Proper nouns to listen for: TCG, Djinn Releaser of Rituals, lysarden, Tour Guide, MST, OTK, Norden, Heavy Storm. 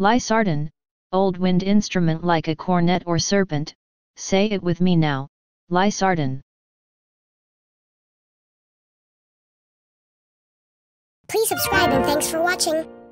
Lysarden, old wind instrument like a cornet or serpent, say it with me now, Lysarden. Please subscribe and thanks for watching.